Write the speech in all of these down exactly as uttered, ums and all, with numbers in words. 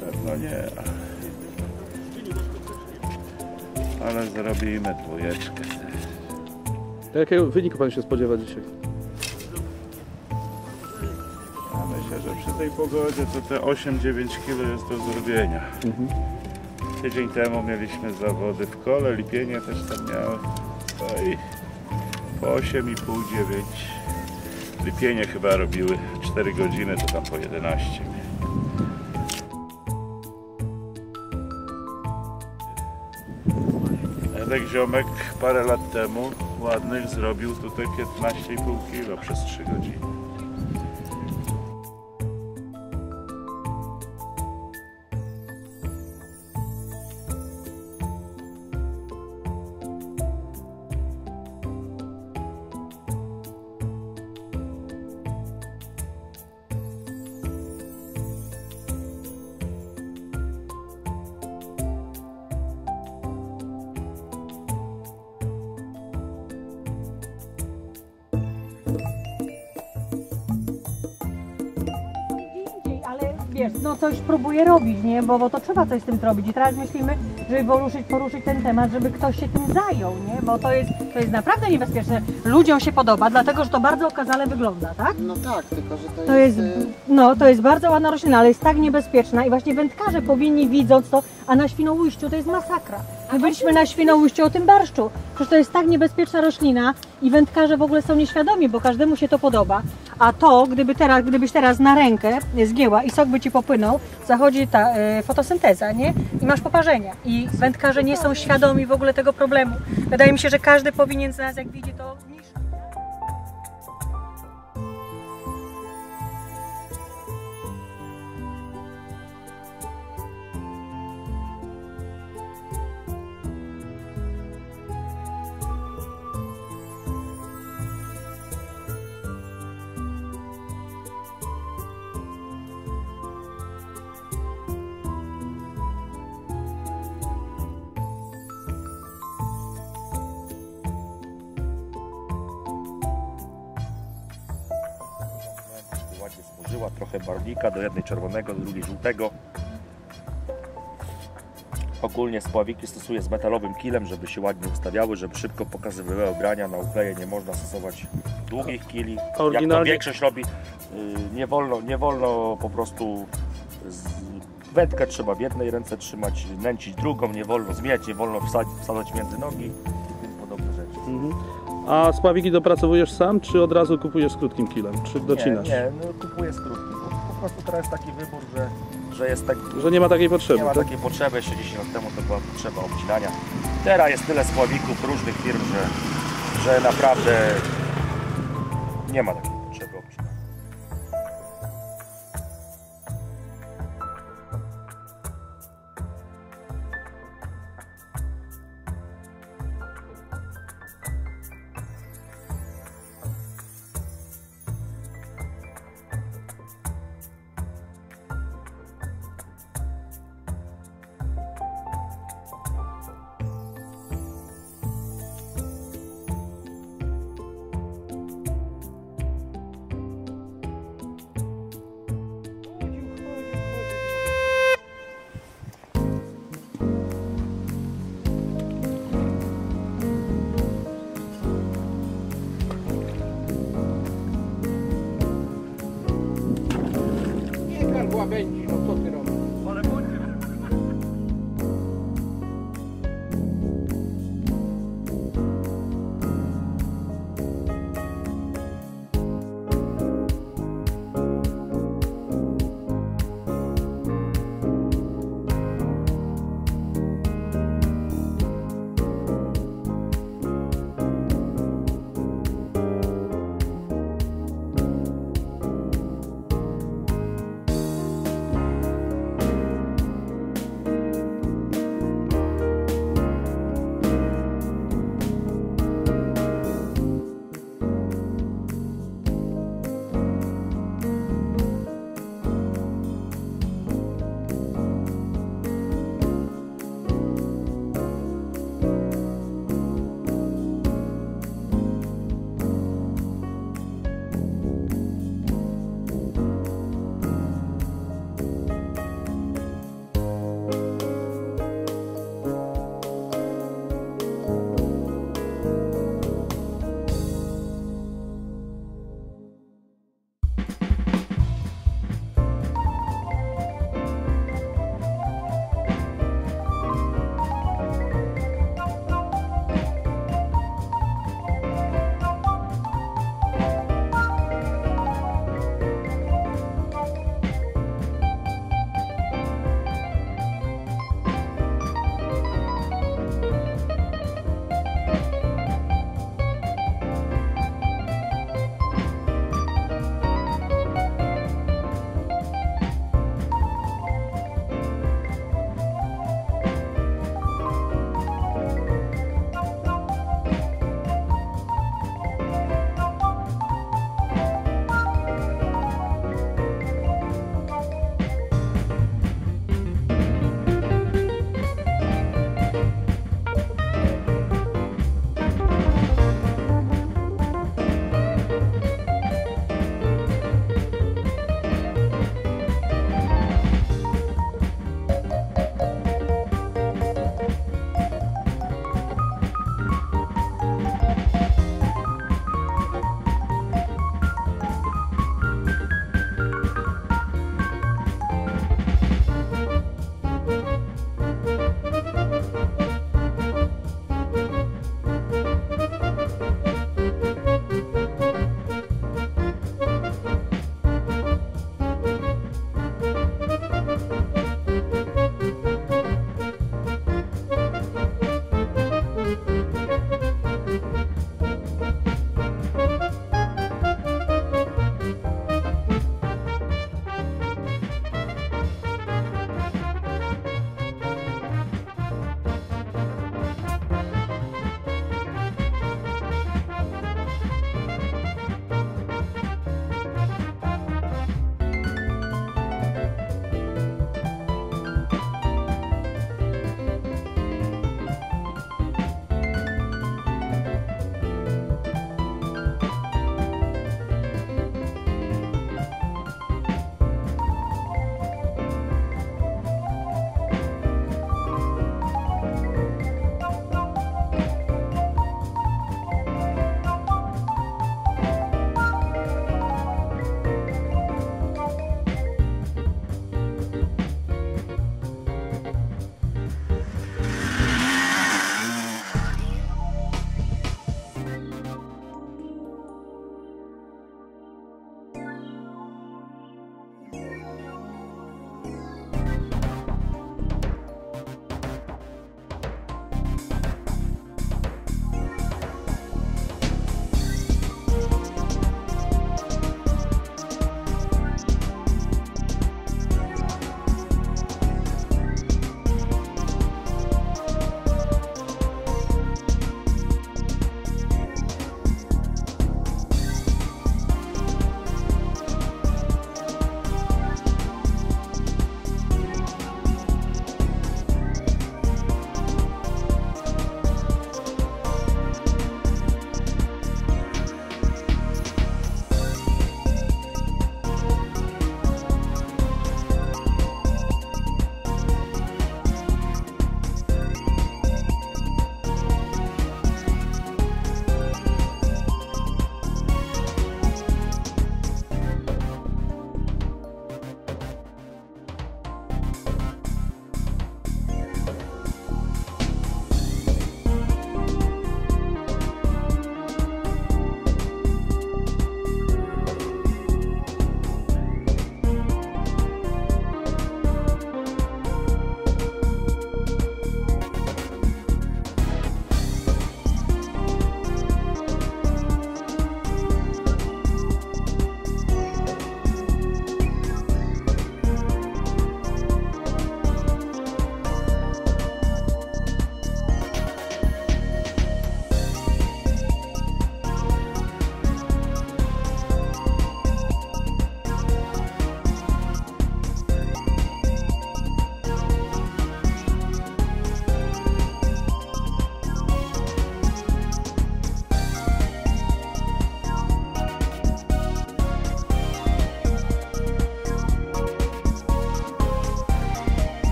Pewno nie. Ale zrobimy dwójeczkę. Jakiego wyniku pan się spodziewa dzisiaj? Ja myślę, że przy tej pogodzie to te osiem dziewięć kilo jest do zrobienia. Mhm. Tydzień temu mieliśmy zawody w kole, Lipienie też tam miały. No i po osiem i pół, dziewięć. Lipienie chyba robiły cztery godziny, to tam po jedenaście. Edek Ziomek parę lat temu ładnych zrobił tutaj piętnaście i pół kilo przez trzy godziny. No coś próbuję robić, nie? Bo, bo to trzeba coś z tym robić i teraz myślimy, żeby poruszyć, poruszyć ten temat, żeby ktoś się tym zajął, nie? Bo to jest, to jest naprawdę niebezpieczne. Ludziom się podoba, dlatego że to bardzo okazale wygląda, tak? No tak, tylko że to, to jest... jest... No to jest bardzo ładna roślina, ale jest tak niebezpieczna i właśnie wędkarze powinni widząc to, a na Świnoujściu to jest masakra. My byliśmy na Świnoujściu o tym barszczu, przecież to jest tak niebezpieczna roślina i wędkarze w ogóle są nieświadomi, bo każdemu się to podoba. A to, gdyby teraz, gdybyś teraz na rękę zgięła i sok by ci popłynął, zachodzi ta y, fotosynteza, nie? I masz poparzenia. I wędkarze nie są świadomi w ogóle tego problemu. Wydaje mi się, że każdy powinien z nas, jak widzi, to zmniejszyć. Złożyła trochę barwnika, do jednej czerwonego, do drugiej żółtego. Ogólnie spławiki stosuję z metalowym kilem, żeby się ładnie ustawiały, żeby szybko pokazywały grania. Na ukleje nie można stosować długich kili. Oryginalnie... Jak to większość robi, nie wolno, nie wolno po prostu... Z... Wędkę trzeba w jednej ręce trzymać, nęcić drugą, nie wolno zmieniać, nie wolno wsadzać między nogi i tym podobne rzeczy. Mhm. A spławiki dopracowujesz sam, czy od razu kupujesz z krótkim kilem, czy docinasz? Nie, nie, no kupuję z krótkim. Po prostu teraz jest taki wybór, że, że jest tak... Że nie ma takiej potrzeby. Nie ma tak? takiej potrzeby, jeszcze dziesięć lat temu to była potrzeba obcinania. Teraz jest tyle spławików różnych firm, że, że naprawdę nie ma takiej potrzeby obcinania.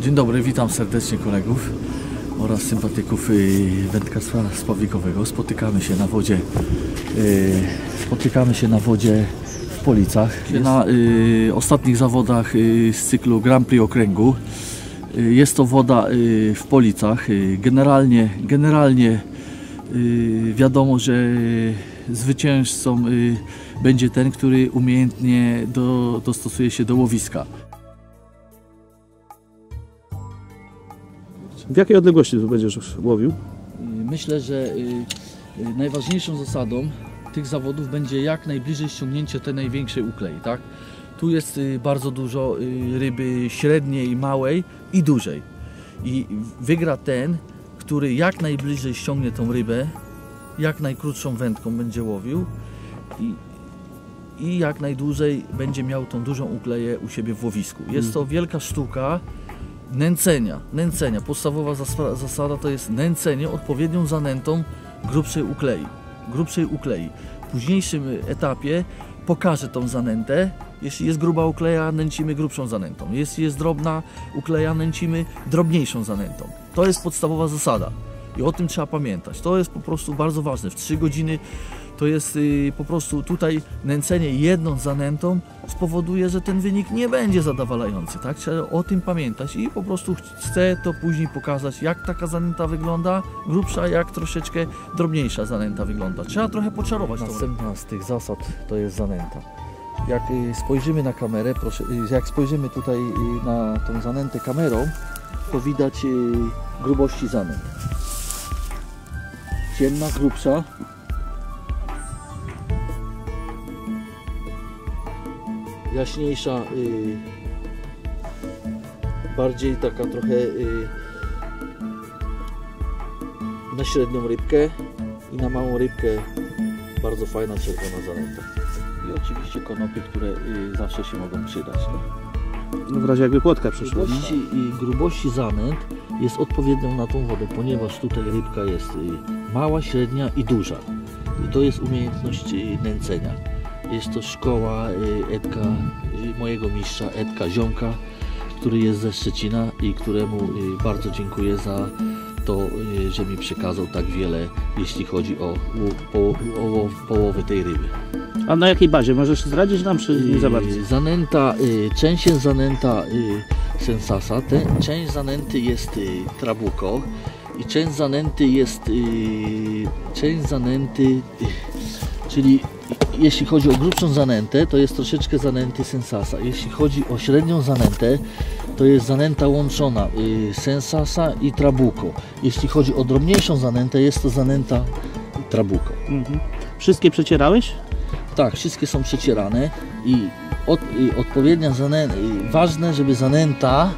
Dzień dobry, witam serdecznie kolegów oraz sympatyków wędkarstwa spławikowego. Spotykamy się na wodzie, spotykamy się na wodzie w Policach. Na ostatnich zawodach z cyklu Grand Prix Okręgu. Jest to woda w Policach. Generalnie, generalnie wiadomo, że zwycięzcą będzie ten, który umiejętnie do, dostosuje się do łowiska. W jakiej odległości tu będziesz łowił? Myślę, że najważniejszą zasadą tych zawodów będzie jak najbliżej ściągnięcie tej największej uklei, tak? Tu jest bardzo dużo ryby średniej, małej i dużej. I wygra ten, który jak najbliżej ściągnie tą rybę, jak najkrótszą wędką będzie łowił i, i jak najdłużej będzie miał tą dużą ukleję u siebie w łowisku. Jest to wielka sztuka nęcenia, nęcenia. Podstawowa zasada, zasada to jest nęcenie odpowiednią zanętą grubszej uklei. Grubszej uklei. W późniejszym etapie pokażę tą zanętę. Jeśli jest gruba ukleja, nęcimy grubszą zanętą. Jeśli jest drobna ukleja, nęcimy drobniejszą zanętą. To jest podstawowa zasada i o tym trzeba pamiętać. To jest po prostu bardzo ważne. W trzy godziny to jest yy, po prostu tutaj nęcenie jedną zanętą spowoduje, że ten wynik nie będzie zadowalający. Tak? Trzeba o tym pamiętać i po prostu chcę to później pokazać, jak taka zanęta wygląda, grubsza, jak troszeczkę drobniejsza zanęta wygląda. Trzeba trochę poczarować. Następna z tych zasad to jest zanęta. Jak spojrzymy na kamerę, proszę, jak spojrzymy tutaj na tą zanętę kamerą, to widać grubości zanęt. Ciemna, grubsza. Jaśniejsza, bardziej taka trochę na średnią rybkę i na małą rybkę bardzo fajna czerwona zanęta. I oczywiście konopie, które y, zawsze się mogą przydać. No w razie jakby płotka przyszła. Grubości, i grubości zanęt jest odpowiednią na tą wodę, ponieważ tutaj rybka jest y, mała, średnia i duża. I to jest umiejętność y, nęcenia. Jest to szkoła y, Edka, y, mojego mistrza Edka Ziomka, który jest ze Szczecina i któremu y, bardzo dziękuję za to, y, że mi przekazał tak wiele, jeśli chodzi o, o, o, o połowę tej ryby. A na jakiej bazie? Możesz zdradzić nam, czy nie za bardzo? Zanęta, y, część jest zanęta y, Sensasa, ten, część zanęty jest y, Trabuko i część zanęty jest, y, część zanęty, y, czyli jeśli chodzi o grubszą zanętę, to jest troszeczkę zanęty Sensasa. Jeśli chodzi o średnią zanętę, to jest zanęta łączona y, Sensasa i Trabuko. Jeśli chodzi o drobniejszą zanętę, jest to zanęta Trabuko. Mhm. Wszystkie przecierałeś? Tak, wszystkie są przecierane i, od, i odpowiednia zanęta, ważne, żeby zanęta,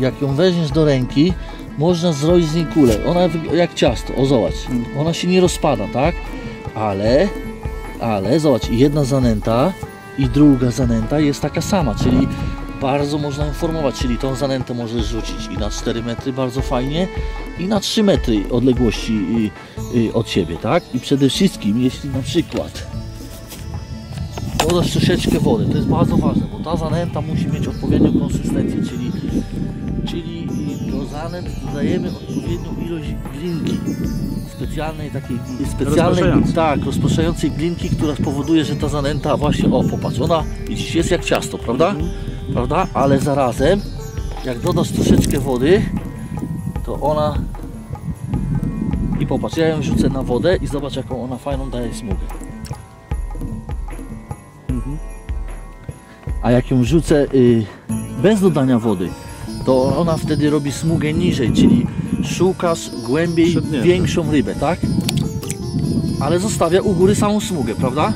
jak ją weźmiesz do ręki, można zrobić z niej kulę. Ona jak ciasto, o zobacz, ona się nie rozpada, tak? Ale, ale zobacz, jedna zanęta i druga zanęta jest taka sama, czyli bardzo można ją formować, czyli tą zanętę możesz rzucić i na cztery metry bardzo fajnie i na trzy metry odległości i, i od siebie, tak? I przede wszystkim, jeśli na przykład dodać troszeczkę wody, to jest bardzo ważne, bo ta zanęta musi mieć odpowiednią konsystencję, czyli, czyli do zanęt dodajemy odpowiednią ilość glinki, specjalnej takiej specjalnej, rozpraszającej. Tak, rozpraszającej glinki, która spowoduje, że ta zanęta właśnie, o popatrz, ona widzisz, jest jak ciasto, prawda? Mhm. Prawda? Ale zarazem, jak dodasz troszeczkę wody, to ona i popatrz, ja ją rzucę na wodę i zobacz, jaką ona fajną daje smugę. A jak ją rzucę y, bez dodania wody, to ona wtedy robi smugę niżej, czyli szukasz głębiej większą rybę, tak? Ale zostawia u góry samą smugę, prawda?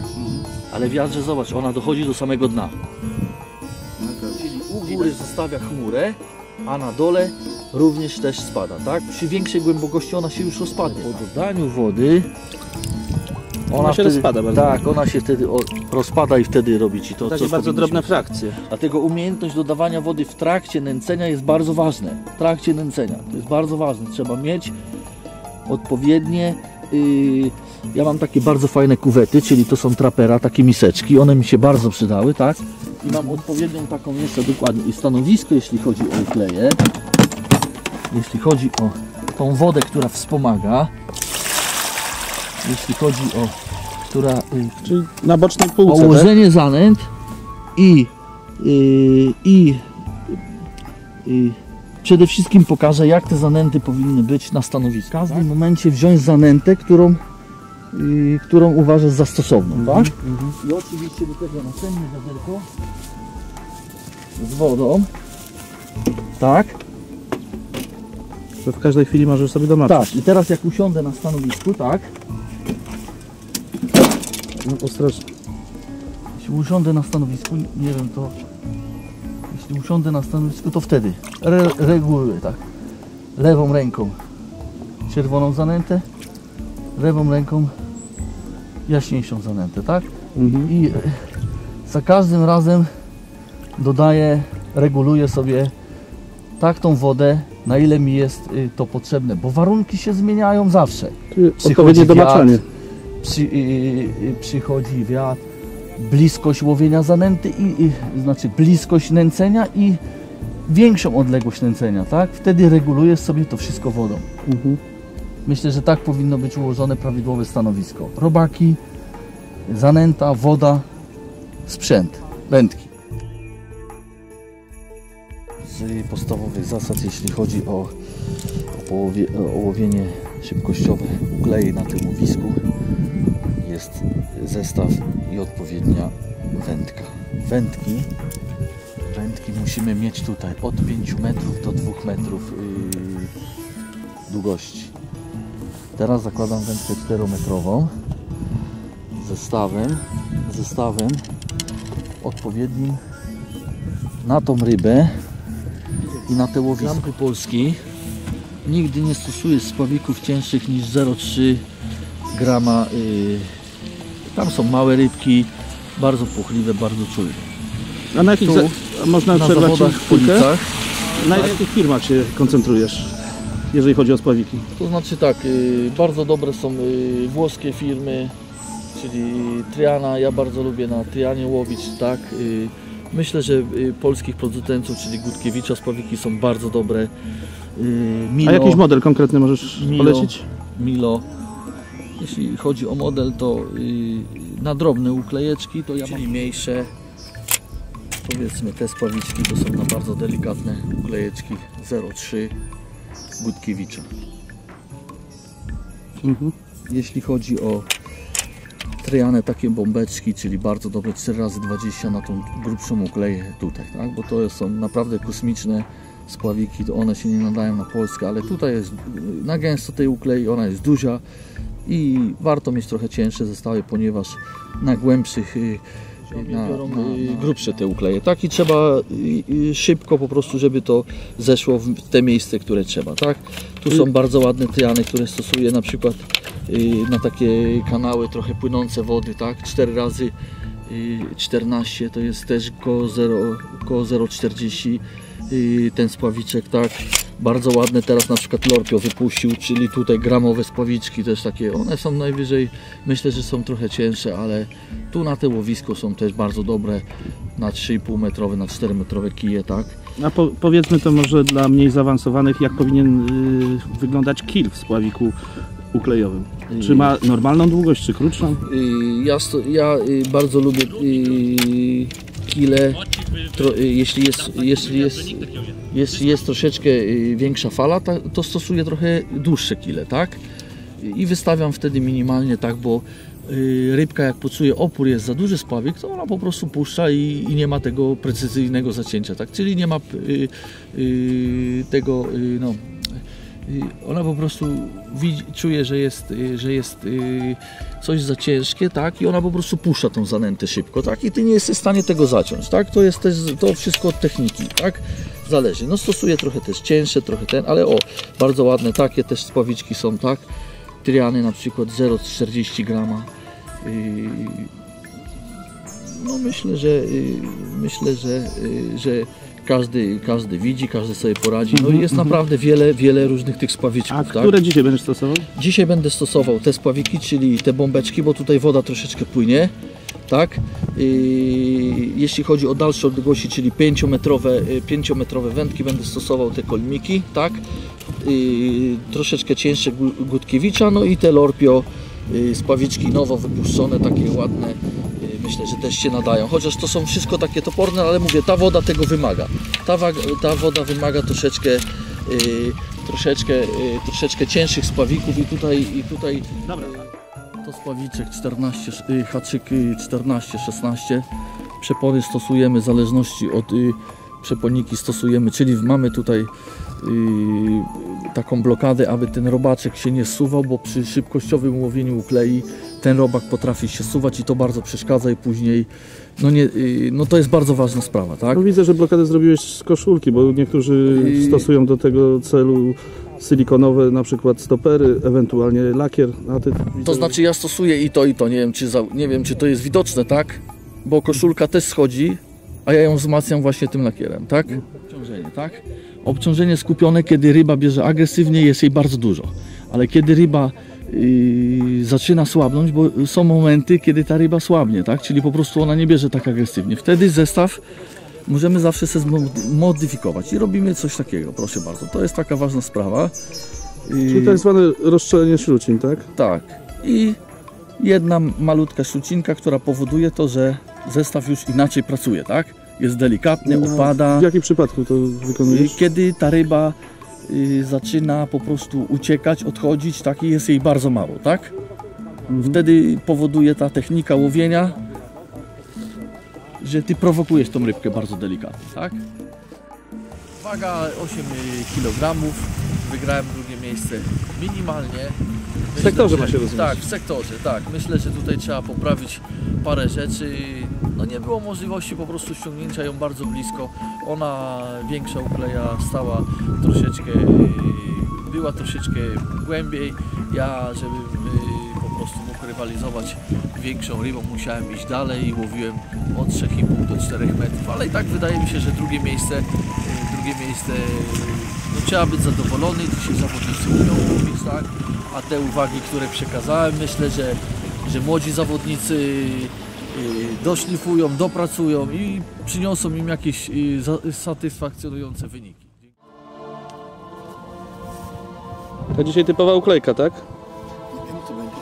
Ale wiatrze, zobacz, ona dochodzi do samego dna. Czyli u góry zostawia chmurę, a na dole również też spada, tak? Przy większej głębokości ona się już rozpadnie. Po dodaniu wody Ona, ona się wtedy, rozpada bardzo. Tak, ona się wtedy rozpada i wtedy robi ci to, co bardzo drobne frakcje. Dlatego umiejętność dodawania wody w trakcie nęcenia jest bardzo ważna. W trakcie nęcenia to jest bardzo ważne. Trzeba mieć odpowiednie... Yy, ja mam takie bardzo fajne kuwety, czyli to są trapera, takie miseczki. One mi się bardzo przydały, tak? I mam odpowiednią taką jeszcze dokładnie i stanowisko, jeśli chodzi o ukleję. jeśli chodzi o tą wodę, która wspomaga, jeśli chodzi o która, czyli na bocznej półce, położenie, tak? Zanęt i, i, i, i przede wszystkim pokażę, jak te zanęty powinny być na stanowisku. W każdym tak? momencie wziąć zanętę, którą, y, którą uważasz za stosowną. Mm-hmm, tak? Mm-hmm. I oczywiście do tego następne wiaderko z wodą. Tak. To w każdej chwili możesz sobie domaczyć. Tak. I teraz jak usiądę na stanowisku, tak. No ostrożnie. Jeśli usiądę na stanowisku, nie wiem to... Jeśli usiądę na stanowisku, to wtedy Re reguluję tak. Lewą ręką czerwoną zanętę, lewą ręką jaśniejszą zanętę, tak? Mhm. I za każdym razem dodaję, reguluję sobie tak tą wodę, na ile mi jest to potrzebne, bo warunki się zmieniają zawsze. Odpowiednie domaczanie. Przy, y, y, przychodzi wiatr, bliskość łowienia zanęty, i, i, znaczy bliskość nęcenia i większą odległość nęcenia, tak? Wtedy regulujesz sobie to wszystko wodą. Mhm. Myślę, że tak powinno być ułożone prawidłowe stanowisko. Robaki, zanęta, woda, sprzęt, wędki. Z podstawowych zasad, jeśli chodzi o, o, o łowienie szybkościowe uglei na tym łowisku, jest zestaw i odpowiednia wędka. Wędki, wędki musimy mieć tutaj od pięciu metrów do dwóch metrów yy, długości. Teraz zakładam wędkę czterometrową zestawem, zestawem odpowiednim na tą rybę i na te łowisko. Lampy Polski nigdy nie stosuję spławików cięższych niż zero przecinek trzy grama. Yy, Tam są małe rybki, bardzo puchliwe, bardzo czujne. A na jakich tu, za, a można na zawodach w ulicach? Na tak? jakich firmach się koncentrujesz, jeżeli chodzi o spławiki? To znaczy tak, y, bardzo dobre są y, włoskie firmy, czyli Triana. Ja bardzo lubię na Trianie łowić, tak. Y, myślę, że y, polskich producentów, czyli Gutkiewicza, spławiki są bardzo dobre. Y, Milo, a jakiś model konkretny możesz Milo, polecić? Milo. Jeśli chodzi o model, to yy, na drobne uklejeczki, to ja mam mniejsze, powiedzmy te spławiczki, to są na bardzo delikatne uklejeczki zero przecinek trzy Gutkiewicza. Mhm. Jeśli chodzi o Trianę, takie bombeczki, czyli bardzo dobre cztery razy dwadzieścia na tą grubszą ukleję tutaj, tak? Bo to są naprawdę kosmiczne spławiki, to one się nie nadają na Polskę, ale tutaj jest na gęsto tej uklei, ona jest duża. I warto mieć trochę cięższe zestawy, ponieważ na głębszych, na, na, na grubsze te ukleje. Tak, i trzeba szybko po prostu, żeby to zeszło w te miejsce, które trzeba. Tak? Tu są bardzo ładne triany, które stosuję na przykład na takie kanały trochę płynące wody. Tak? cztery razy czternaście to jest też koło zero przecinek czterdzieści ten spławiczek. Tak? Bardzo ładne teraz na przykład Lorpio wypuścił, czyli tutaj gramowe spławiczki też takie, one są najwyżej, myślę, że są trochę cięższe, ale tu na te łowisko są też bardzo dobre na trzy i pół metrowe, na cztery metrowe kije, tak? A po, powiedzmy to może dla mniej zaawansowanych, jak powinien yy, wyglądać kil w spławiku uklejowym? Czy ma normalną długość, czy krótszą? Yy, ja sto, ja yy, bardzo lubię yy, kile, tro, yy, jeśli jest, jeśli jest Jeśli jest troszeczkę większa fala, to stosuję trochę dłuższe kile, tak? I wystawiam wtedy minimalnie, tak, bo rybka jak poczuje opór, jest za duży spławik, to ona po prostu puszcza i, i nie ma tego precyzyjnego zacięcia, tak? Czyli nie ma y, y, tego, y, no... Ona po prostu widzi, czuje, że jest, że jest coś za ciężkie, tak? I ona po prostu puszcza tą zanętę szybko, tak? I ty nie jesteś w stanie tego zaciąć, tak? To jest też, to wszystko od techniki, tak? Zależy. No stosuję trochę też cięższe, trochę ten, ale o, bardzo ładne takie też spławiczki są, tak? Triany na przykład zero przecinek czterdzieści grama. No myślę, że myślę, że, że Każdy, każdy widzi, każdy sobie poradzi. No i jest naprawdę wiele, wiele różnych tych spławiczków. A które tak? dzisiaj będziesz stosował? Dzisiaj będę stosował te spławiki, czyli te bombeczki, bo tutaj woda troszeczkę płynie. Tak? I jeśli chodzi o dalsze odległości, czyli pięciometrowe, pięciometrowe wędki, będę stosował te kolmiki, tak? troszeczkę cięższe Gutkiewicza, no i te Lorpio z pawiczki nowo wypuszczone, takie ładne, myślę, że też się nadają. Chociaż to są wszystko takie toporne, ale mówię, ta woda tego wymaga. Ta, ta woda wymaga troszeczkę troszeczkę, troszeczkę cięższych spławików i tutaj, i tutaj to spławiczek czternaście, haczyk czternaście szesnaście. Przepony stosujemy w zależności od przeponiki stosujemy, czyli mamy tutaj taką blokadę, aby ten robaczek się nie zsuwał, bo przy szybkościowym łowieniu uklei ten robak potrafi się suwać i to bardzo przeszkadza i później no, nie, no to jest bardzo ważna sprawa, tak? No widzę, że blokadę zrobiłeś z koszulki, bo niektórzy I... stosują do tego celu silikonowe, na przykład stopery, ewentualnie lakier. A ty to znaczy ja stosuję i to i to, nie wiem czy, za, nie wiem, czy to jest widoczne, tak? Bo koszulka też schodzi, a ja ją wzmacniam właśnie tym lakierem, tak? Obciążenie, tak? Obciążenie skupione, kiedy ryba bierze agresywnie, jest jej bardzo dużo. Ale kiedy ryba yy, zaczyna słabnąć, bo są momenty, kiedy ta ryba słabnie, tak? Czyli po prostu ona nie bierze tak agresywnie. Wtedy zestaw możemy zawsze sobie modyfikować i robimy coś takiego, proszę bardzo. To jest taka ważna sprawa. Yy, Czyli tak zwane rozstrzelenie śrucin, tak? Tak. I jedna malutka śrucinka, która powoduje to, że zestaw już inaczej pracuje, tak? Jest delikatny, no, opada. W jakim przypadku to wykonujesz? Kiedy ta ryba y, zaczyna po prostu uciekać, odchodzić, tak? I jest jej bardzo mało, tak? Mhm. Wtedy powoduje ta technika łowienia, że ty prowokujesz tą rybkę bardzo delikatnie, tak? Waga osiem kilogramów. Wygrałem drugie miejsce minimalnie. W sektorze ma się rozumieć. Tak, w sektorze, tak. Myślę, że tutaj trzeba poprawić parę rzeczy. No nie było możliwości po prostu ściągnięcia ją bardzo blisko. Ona większa ukleja stała troszeczkę, była troszeczkę głębiej. Ja, żeby po prostu mógł rywalizować większą rybą, musiałem iść dalej i łowiłem od trzech i pół do czterech metrów. Ale i tak wydaje mi się, że drugie miejsce, drugie miejsce no trzeba być zadowolony. Dzisiaj zawodnicy umią łowić, tak? A te uwagi, które przekazałem, myślę, że, że młodzi zawodnicy doszlifują, dopracują i przyniosą im jakieś satysfakcjonujące wyniki. A dzisiaj typowa uklejka, tak? Nie wiem, co będzie.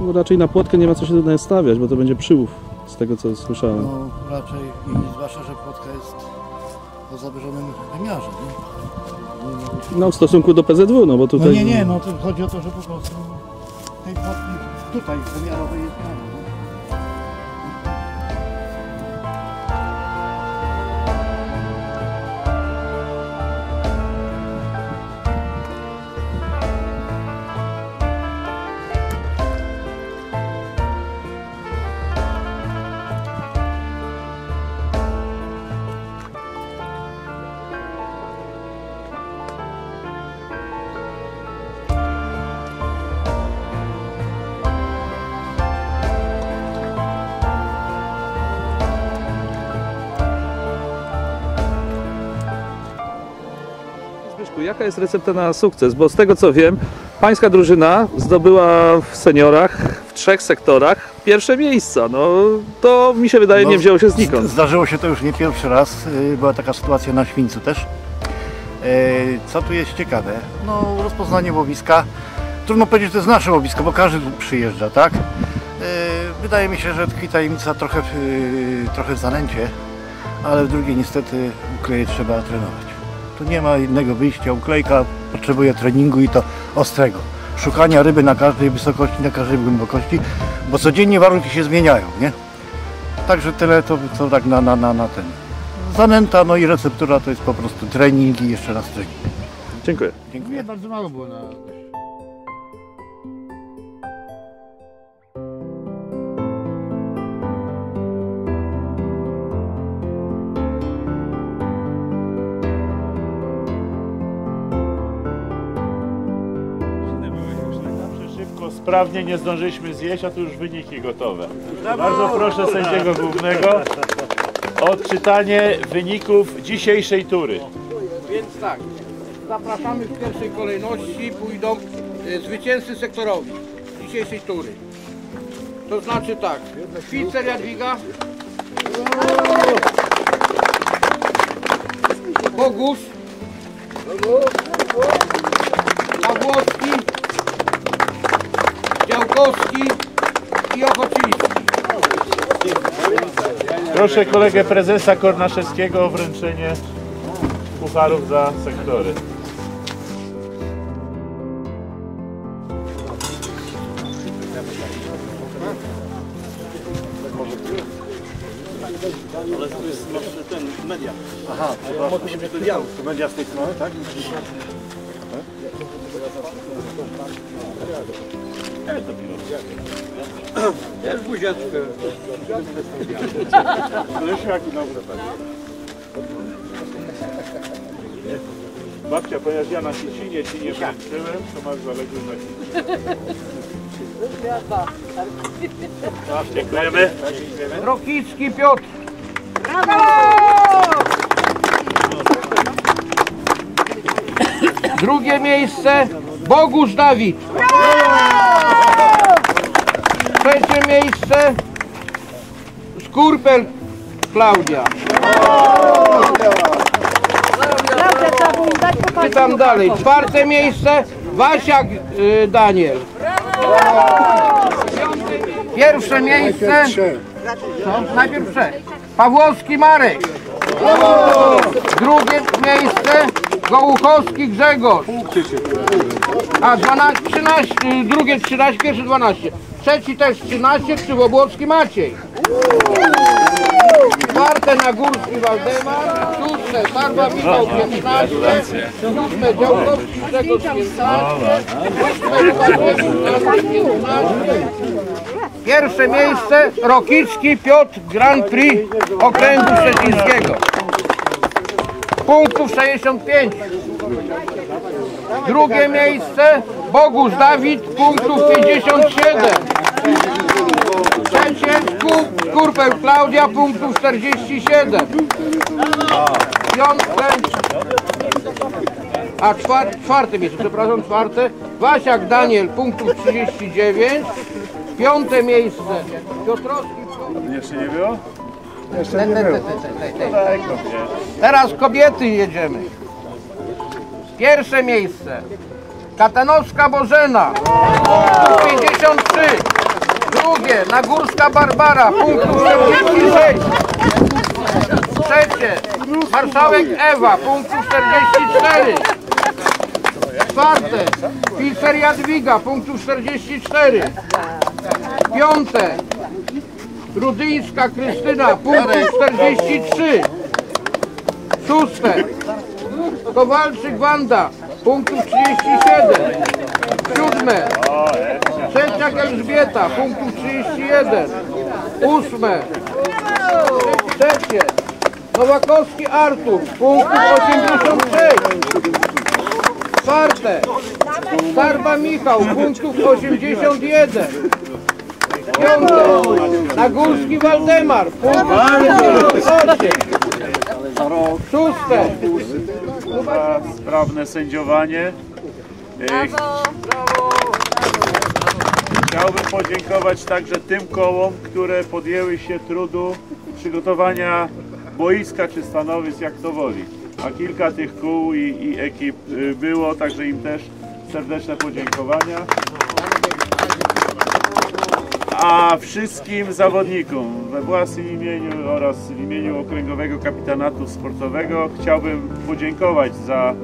No raczej na płotkę nie ma co się tutaj stawiać, bo to będzie przyłów, z tego co słyszałem. No raczej, zwłaszcza, że płotka jest o zawyżonym wymiarze, nie? No w stosunku do P Z W, no bo tutaj... No nie, nie, no to chodzi o to, że po prostu tej płotki tutaj wymiarowej jest miarą. Jaka jest recepta na sukces? Bo z tego co wiem, pańska drużyna zdobyła w seniorach, w trzech sektorach pierwsze miejsca. No to mi się wydaje, no, nie wzięło się znikąd. Zdarzyło się to już nie pierwszy raz. Była taka sytuacja na Świńcu też. Co tu jest ciekawe? No rozpoznanie łowiska. Trudno powiedzieć, że to jest nasze łowisko, bo każdy tu przyjeżdża, tak? Wydaje mi się, że tkwi tajemnica trochę, trochę w zanęcie, ale w drugiej niestety ukleje trzeba trenować. Tu nie ma innego wyjścia, uklejka potrzebuje treningu i to ostrego. Szukania ryby na każdej wysokości, na każdej głębokości, bo codziennie warunki się zmieniają, nie? Także tyle to, to tak na, na, na, na ten. Zanęta, no i receptura to jest po prostu trening i jeszcze raz trening. Dziękuję. Dziękuję. Bardzo mało było na... Sprawnie nie zdążyliśmy zjeść, a tu już wyniki gotowe. Bardzo proszę sędziego głównego o odczytanie wyników dzisiejszej tury. Więc tak, zapraszamy w pierwszej kolejności, pójdą zwycięzcy sektorowi dzisiejszej tury. To znaczy tak, Ficer Jadwiga, Bogusz Pawłowski, Działkowski i Ochociński. Proszę kolegę prezesa Kornaszewskiego o wręczenie pucharów za sektory. Ale tu jest ten media. Aha, to mogę się media. To media z tej strony, tak? Ja już buziaczkę. Babcia, ponieważ ja na Ciecinie ci nie wręczyłem, to masz zaległy na Ciecinie. Dziękujemy. Rokiczki Piotr. Brawo! Drugie miejsce Bogusz Dawid. Brawo! Trzecie miejsce Skurpel Klaudia. I tam dalej. Czwarte miejsce Wasiak y, Daniel. Pierwsze miejsce, najpierw trzech, Pawłowski Marek. Drugie miejsce, Gołuchowski Grzegorz. A dwanaście, trzynaście, drugie trzynaście, pierwsze dwanaście. Trzeci też trzynaście, Krzywobłowski Maciej. Czwarte Nagórski Waldemar. Szóste Sarwa Michał piętnaście. Siódme Działkowski Grzegorz piętnaście. Ósme Kowalczyk piętnaście. Pierwsze miejsce Rokiczki Piotr, Grand Prix Okręgu Szczecińskiego. Punktów sześćdziesiąt pięć. Drugie miejsce Bogusz Dawid, punktów pięćdziesiąt siedem. Trzecie Skurpel Klaudia, punktów czterdzieści siedem. Piąte, a czwarte, czwarte miejsce, przepraszam, czwarte Wasiak Daniel, punktów trzydzieści dziewięć. Piąte miejsce. Piotrowski. Jeszcze nie było? Jeszcze nie było. Teraz kobiety jedziemy. Pierwsze miejsce. Katanowska Bożena. Punkt pięćdziesiąt trzy. Drugie. Nagórska Barbara. Punkt czterdzieści sześć. Trzecie. Marszałek Ewa. Punkt czterdzieści cztery. Czwarte. Ficer Jadwiga. Punkt czterdzieści cztery. Piąte. Rudyńska Krystyna, punkt czterdzieści trzy. Szóste. Kowalczyk Wanda, punkt trzydzieści siedem. Siódme. Trzeciak Elżbieta, punkt trzydzieści jeden. Ósme. Trzecie. Nowakowski Artur, punkt osiemdziesiąt sześć. Czwarte. Sarwa Michał, punktów osiemdziesiąt jeden. Piąte. Nagórski Waldemar, punktów osiemdziesiąt osiem. Szóste. Za sprawne sędziowanie. Brawo. Chciałbym podziękować także tym kołom, które podjęły się trudu przygotowania boiska czy stanowisk, jak to woli. A kilka tych kół i, i ekip było, także im też serdeczne podziękowania. A wszystkim zawodnikom we własnym imieniu oraz w imieniu Okręgowego Kapitanatu Sportowego chciałbym podziękować za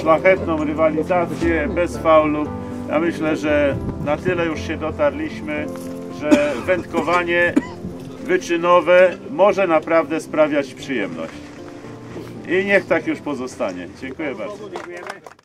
szlachetną rywalizację bez faulu. Ja myślę, że na tyle już się dotarliśmy, że wędkowanie wyczynowe może naprawdę sprawiać przyjemność. I niech tak już pozostanie. Dziękuję bardzo.